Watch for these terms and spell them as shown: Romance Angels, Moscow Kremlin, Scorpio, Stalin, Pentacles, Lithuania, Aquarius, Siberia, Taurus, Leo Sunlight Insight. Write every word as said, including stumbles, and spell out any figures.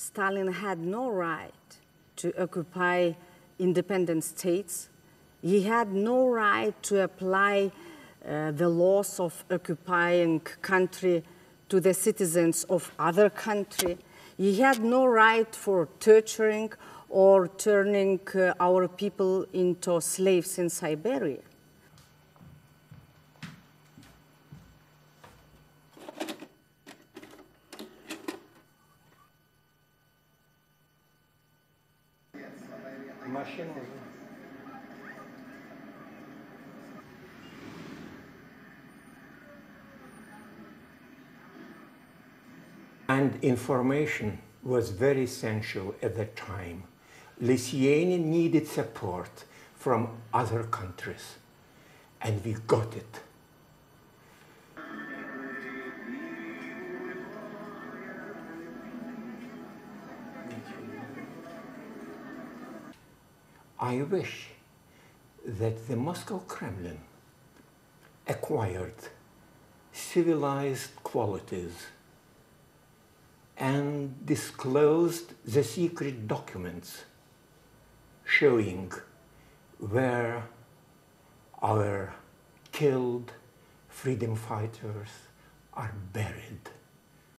Stalin had no right to occupy independent states. He had no right to apply uh, the laws of occupying country to the citizens of other country. He had no right for torturing or turning uh, our people into slaves in Siberia. And information was very essential at that time. Lithuania needed support from other countries, and we got it. I wish that the Moscow Kremlin acquired civilized qualities and disclosed the secret documents showing where our killed freedom fighters are buried.